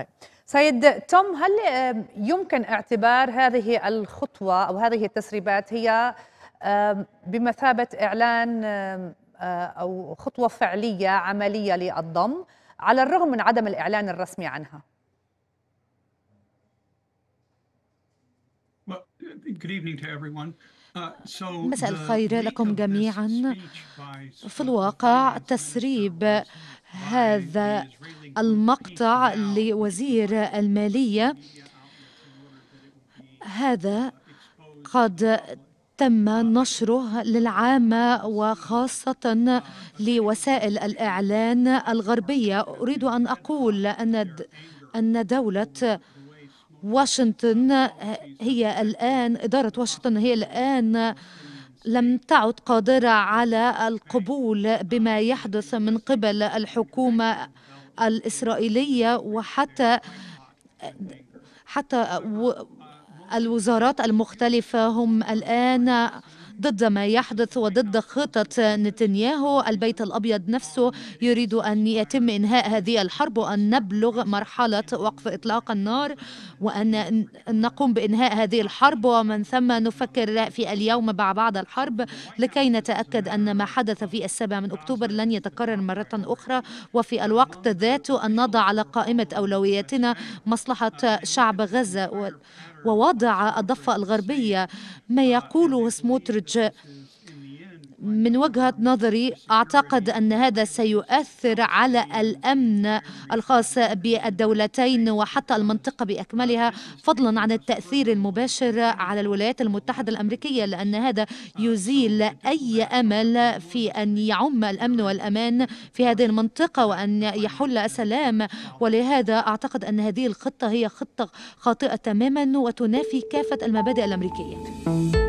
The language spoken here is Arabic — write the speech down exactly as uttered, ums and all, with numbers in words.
طيب سيد توم، هل يمكن اعتبار هذه الخطوة أو هذه التسريبات هي بمثابة إعلان أو خطوة فعلية عملية للضم على الرغم من عدم الإعلان الرسمي عنها؟ مساء الخير لكم جميعا. في الواقع تسريب هذا المقطع لوزير المالية هذا قد تم نشره للعامة وخاصة لوسائل الإعلان الغربية. أريد أن أقول أن دولة واشنطن هي الآن إدارة واشنطن هي الآن لم تعد قادرة على القبول بما يحدث من قبل الحكومة الإسرائيلية وحتى حتى الوزارات المختلفة. هم الآن ضد ما يحدث وضد خطط نتنياهو. البيت الأبيض نفسه يريد أن يتم إنهاء هذه الحرب وأن نبلغ مرحلة وقف إطلاق النار وأن نقوم بإنهاء هذه الحرب، ومن ثم نفكر في اليوم مع بعض الحرب لكي نتأكد أن ما حدث في السابع من أكتوبر لن يتكرر مرة أخرى، وفي الوقت ذاته أن نضع على قائمة أولوياتنا مصلحة شعب غزة ووضع الضفة الغربية. ما يقوله سموتريتش من وجهة نظري أعتقد أن هذا سيؤثر على الأمن الخاص بالدولتين وحتى المنطقة بأكملها، فضلا عن التأثير المباشر على الولايات المتحدة الأمريكية، لأن هذا يزيل أي أمل في أن يعم الأمن والأمان في هذه المنطقة وأن يحل السلام. ولهذا أعتقد أن هذه الخطة هي خطة خاطئة تماما وتنافي كافة المبادئ الأمريكية.